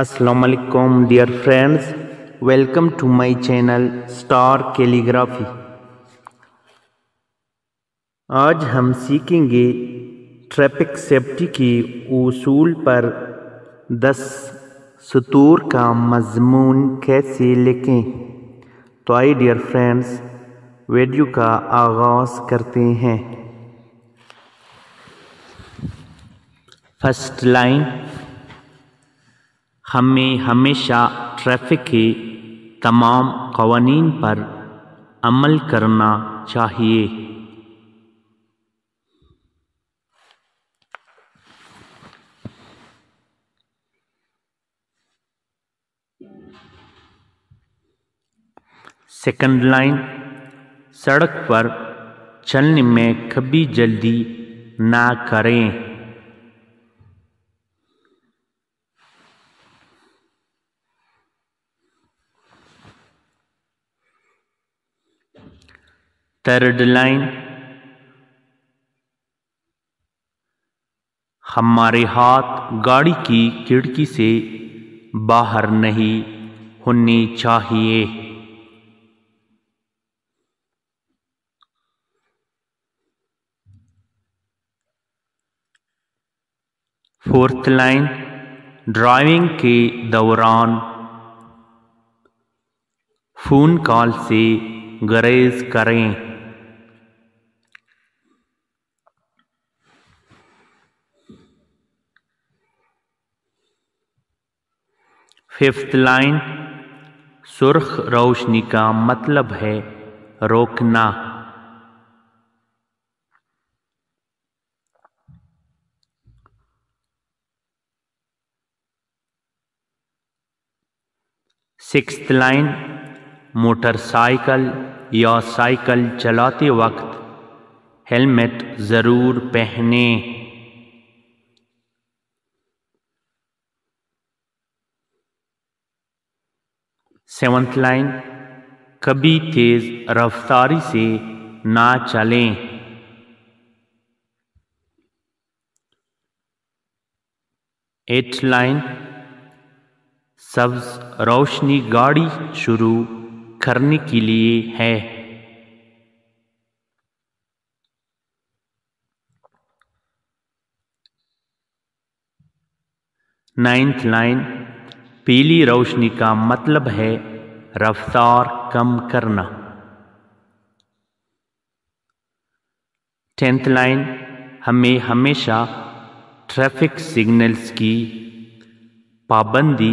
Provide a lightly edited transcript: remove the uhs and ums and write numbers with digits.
अस्सलाम वालेकुम dear friends, welcome to my channel star calligraphy. आज हम सीखेंगे ट्रैफिक सेफ्टी के उसूल पर 10 सतूर का मजमून कैसे लिखें। तो आइए डियर फ्रेंड्स, वीडियो का आगाज़ करते हैं। फर्स्ट लाइन, हमें हमेशा ट्रैफिक के तमाम कवानीन पर अमल करना चाहिए। सेकंड लाइन, सड़क पर चलने में कभी जल्दी ना करें। थर्ड लाइन, हमारे हाथ गाड़ी की खिड़की से बाहर नहीं होने चाहिए। फोर्थ लाइन, ड्राइविंग के दौरान फोन कॉल से गुरेज करें। फिफ्थ लाइन, सुर्ख रोशनी का मतलब है रोकना। सिक्स्थ लाइन, मोटरसाइकिल या साइकिल चलाते वक्त हेलमेट जरूर पहने। सेवंथ लाइन, कभी तेज रफ्तारी से ना चलें। एट्थ लाइन, सब्ज रोशनी गाड़ी शुरू करने के लिए है। नाइन्थ लाइन, पीली रोशनी का मतलब है रफ्तार कम करना। टेंथ लाइन, हमें हमेशा ट्रैफिक सिग्नल्स की पाबंदी